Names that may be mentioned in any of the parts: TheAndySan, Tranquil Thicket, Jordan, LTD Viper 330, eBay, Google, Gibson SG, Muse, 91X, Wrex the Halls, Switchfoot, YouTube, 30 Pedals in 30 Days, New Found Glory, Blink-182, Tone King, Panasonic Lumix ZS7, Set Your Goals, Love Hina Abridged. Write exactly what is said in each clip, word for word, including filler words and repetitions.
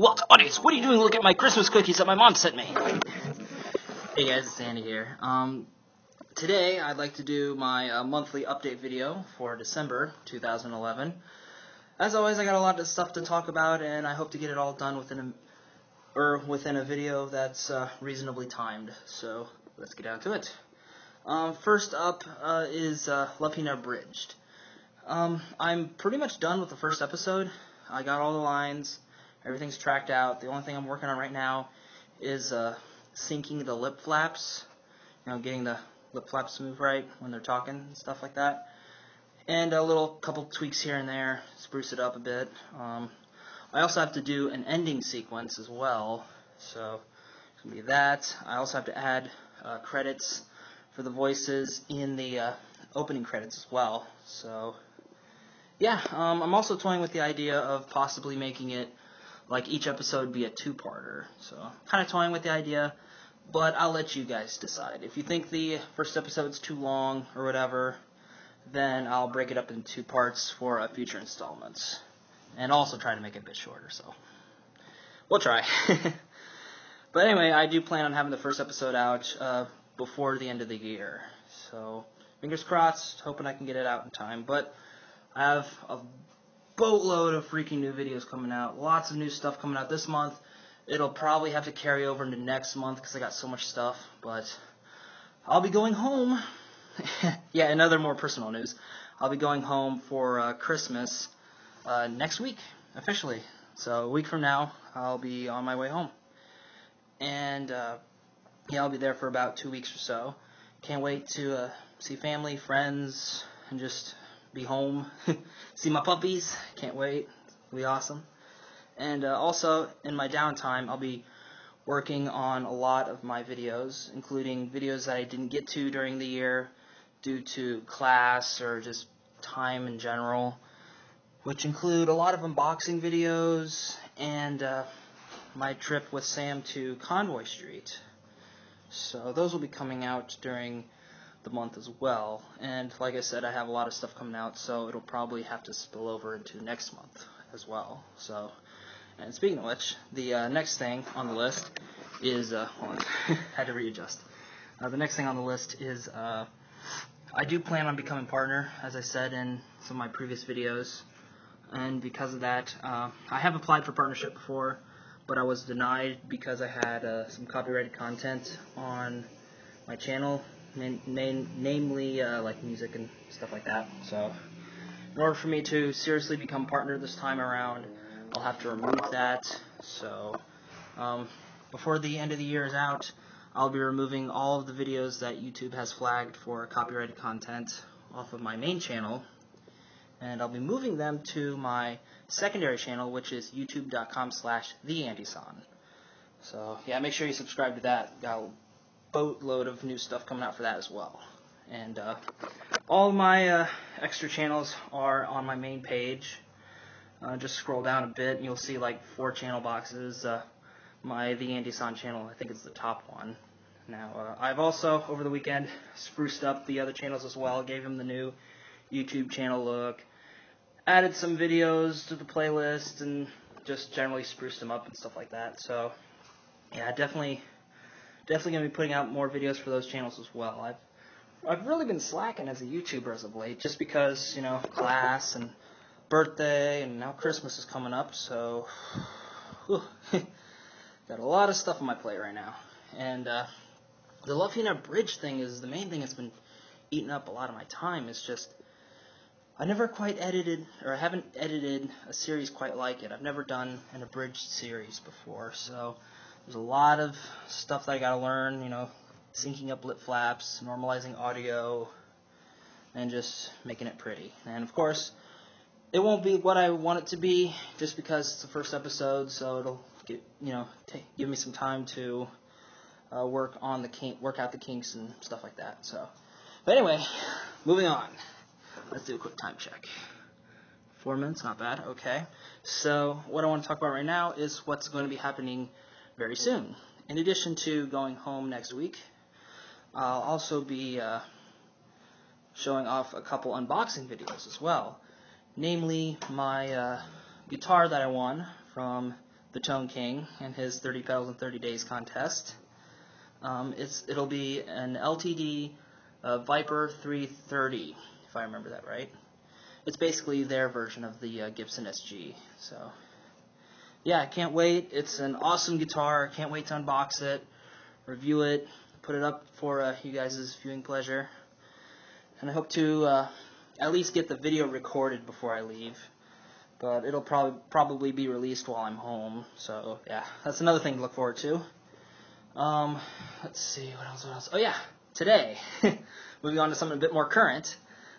What? Audience, what are you doing looking at my Christmas cookies that my mom sent me? Hey guys, it's Andy here. Um, today I'd like to do my uh, monthly update video for December two thousand eleven. As always, I got a lot of stuff to talk about, and I hope to get it all done within a, or within a video that's uh, reasonably timed. So, let's get down to it. Um, first up uh, is uh, Love Hina Abridged. Um, I'm pretty much done with the first episode. I got all the lines. Everything's tracked out. The only thing I'm working on right now is uh, syncing the lip flaps, you know, getting the lip flaps to move right when they're talking and stuff like that, and a little couple tweaks here and there, spruce it up a bit. Um, I also have to do an ending sequence as well, so it's gonna be that. I also have to add uh, credits for the voices in the uh, opening credits as well. So yeah, um, I'm also toying with the idea of possibly making it like each episode be a two-parter. So I'm kind of toying with the idea, but I'll let you guys decide. If you think the first episode's too long or whatever, then I'll break it up into two parts for uh, future installments, and also try to make it a bit shorter. So we'll try. But anyway, I do plan on having the first episode out uh, before the end of the year. So fingers crossed, hoping I can get it out in time. But I have a boatload of freaking new videos coming out, lots of new stuff coming out this month. It'll probably have to carry over into next month because I got so much stuff, but I'll be going home. Yeah, and other more personal news, I'll be going home for uh, Christmas uh, next week, officially. So a week from now, I'll be on my way home. And uh, yeah, I'll be there for about two weeks or so. Can't wait to uh, see family, friends, and just be home, see my puppies, can't wait, it'll be awesome. And uh, also, in my downtime, I'll be working on a lot of my videos, including videos that I didn't get to during the year due to class or just time in general, which include a lot of unboxing videos and uh, my trip with Sam to Convoy Street. So those will be coming out during the month as well, and like I said, I have a lot of stuff coming out, so it'll probably have to spill over into next month as well. So, and speaking of which, the uh, next thing on the list is uh, hold on, had to readjust. Uh, the next thing on the list is uh, I do plan on becoming partner, as I said in some of my previous videos, and because of that, uh, I have applied for partnership before, but I was denied because I had uh, some copyrighted content on my channel. Name, name, namely uh, like music and stuff like that. So in order for me to seriously become partner this time around, I'll have to remove that. So um, before the end of the year is out, I'll be removing all of the videos that YouTube has flagged for copyrighted content off of my main channel, and I'll be moving them to my secondary channel, which is youtube dot com slash the Andy San. So yeah, make sure you subscribe to that. I'll boatload of new stuff coming out for that as well. And uh, all my uh, extra channels are on my main page. Uh, just scroll down a bit and you'll see like four channel boxes. Uh, my TheAndySan channel, I think it's the top one. Now uh, I've also over the weekend spruced up the other channels as well, gave them the new YouTube channel look, added some videos to the playlist, and just generally spruced them up and stuff like that. So yeah, definitely Definitely going to be putting out more videos for those channels as well. I've, I've really been slacking as a YouTuber as of late, just because, you know, class and birthday, and now Christmas is coming up, so got a lot of stuff on my plate right now. And uh, the Love Hina Abridged thing is the main thing that's been eating up a lot of my time. It's just, I never quite edited, or I haven't edited a series quite like it. I've never done an abridged series before, so there's a lot of stuff that I gotta learn, you know, syncing up lip flaps, normalizing audio, and just making it pretty. And of course, it won't be what I want it to be, just because it's the first episode, so it'll get, you know, take, give me some time to uh, work on the kink, work out the kinks and stuff like that. So, but anyway, moving on. Let's do a quick time check. Four minutes, not bad. Okay. So what I want to talk about right now is what's going to be happening very soon. In addition to going home next week, I'll also be uh, showing off a couple unboxing videos as well, namely my uh, guitar that I won from the Tone King and his thirty pedals in thirty days contest. Um, it's it'll be an L T D uh, Viper three thirty, if I remember that right. It's basically their version of the uh, Gibson S G. So, yeah, I can't wait. It's an awesome guitar. Can't wait to unbox it, review it, put it up for uh, you guys' viewing pleasure. And I hope to uh, at least get the video recorded before I leave. But it'll probably probably be released while I'm home. So, yeah, that's another thing to look forward to. Um, let's see, what else, what else? Oh, yeah, today. Moving on to something a bit more current.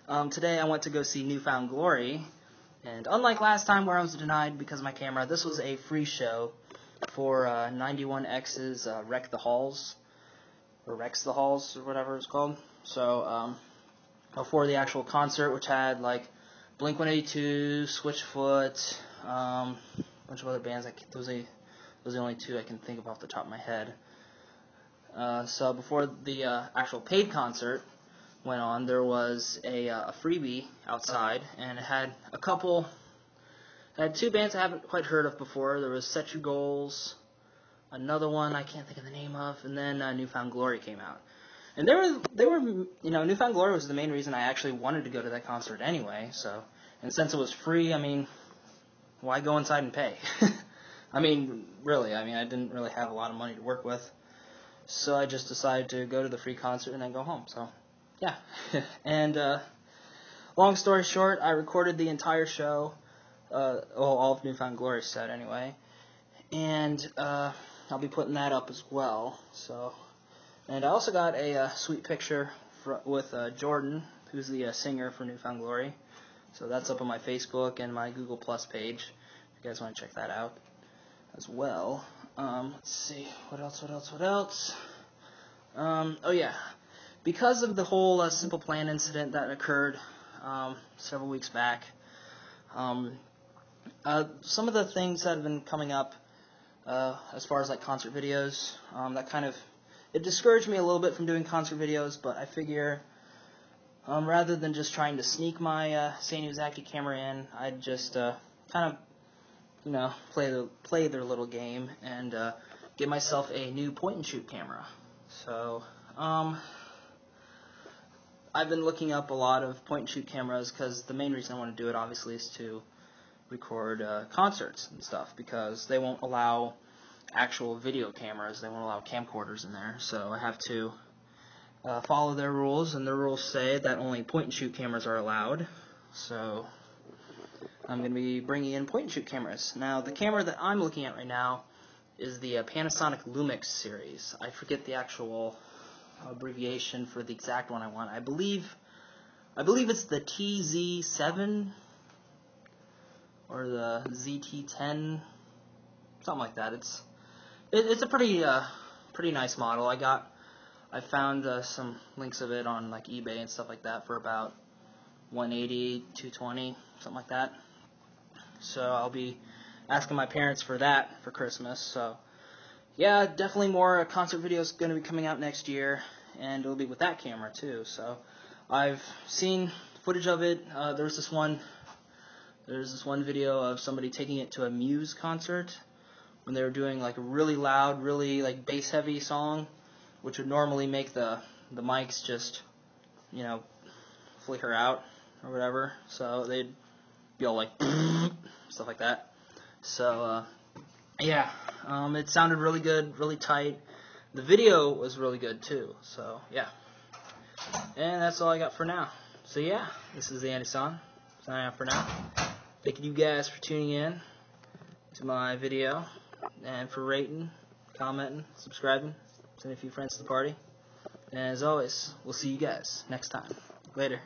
Um, today I went to go see New Found Glory. And unlike last time where I was denied because of my camera, this was a free show for uh, ninety-one X's uh, Wrex the Halls. Or Wrex the Halls, or whatever it's called. So, um, before the actual concert, which had, like, Blink one eighty-two, Switchfoot, um, a bunch of other bands. I those are those are the only two I can think of off the top of my head. Uh, so before the uh, actual paid concert went on, there was a, uh, a freebie outside, and it had a couple, it had two bands I haven't quite heard of before. There was Set Your Goals, another one I can't think of the name of, and then uh, New Found Glory came out. And they were, they were, you know, New Found Glory was the main reason I actually wanted to go to that concert anyway, so, and since it was free, I mean, why go inside and pay? I mean, really, I mean, I didn't really have a lot of money to work with, so I just decided to go to the free concert and then go home, so, yeah. And, uh, long story short, I recorded the entire show, uh, well, all of New Found Glory's set anyway, and, uh, I'll be putting that up as well, so... And I also got a uh, sweet picture fr with uh, Jordan, who's the uh, singer for New Found Glory. So that's up on my Facebook and my Google Plus page, if you guys want to check that out as well. Um, let's see, what else, what else, what else? Um, oh yeah, because of the whole uh, Simple Plan incident that occurred um, several weeks back, um, uh, some of the things that have been coming up uh, as far as like concert videos, um, that kind of... It discouraged me a little bit from doing concert videos, but I figure um, rather than just trying to sneak my uh, Saint Uzaki camera in, I'd just uh, kind of, you know, play the play their little game and uh, get myself a new point-and-shoot camera. So um, I've been looking up a lot of point-and-shoot cameras because the main reason I want to do it, obviously, is to record uh, concerts and stuff because they won't allow actual video cameras. They won't allow camcorders in there, so I have to uh, follow their rules, and their rules say that only point-and-shoot cameras are allowed, so I'm going to be bringing in point-and-shoot cameras. Now, the camera that I'm looking at right now is the uh, Panasonic Lumix series. I forget the actual abbreviation for the exact one I want. I believe I believe it's the T Z seven or the Z T ten, something like that. It's It's a pretty, uh, pretty nice model. I got, I found uh, some links of it on like eBay and stuff like that for about one eighty, two twenty, something like that. So I'll be asking my parents for that for Christmas. So yeah, definitely more concert videos going to be coming out next year, and it'll be with that camera too. So I've seen footage of it. Uh, there's this one, there's this one video of somebody taking it to a Muse concert. When they were doing like a really loud, really like bass heavy song, which would normally make the the mics just, you know, flicker out or whatever, so they'd be all like stuff like that. So uh, yeah, um, it sounded really good, really tight. The video was really good too. So yeah, and that's all I got for now. So yeah, this is TheAndySan signing out for now. Thank you guys for tuning in to my video. And for rating, commenting, subscribing, sending a few friends to the party. And as always, we'll see you guys next time. Later.